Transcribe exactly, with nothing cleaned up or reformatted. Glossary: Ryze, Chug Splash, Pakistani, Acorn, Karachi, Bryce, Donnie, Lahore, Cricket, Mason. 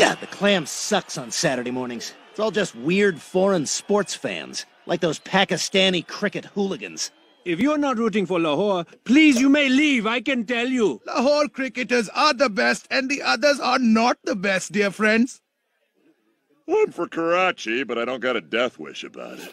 God, the clam sucks on Saturday mornings. It's all just weird foreign sports fans, like those Pakistani cricket hooligans. If you're not rooting for Lahore, please, you may leave, I can tell you. Lahore cricketers are the best, and the others are not the best, dear friends. I'm for Karachi, but I don't got a death wish about it.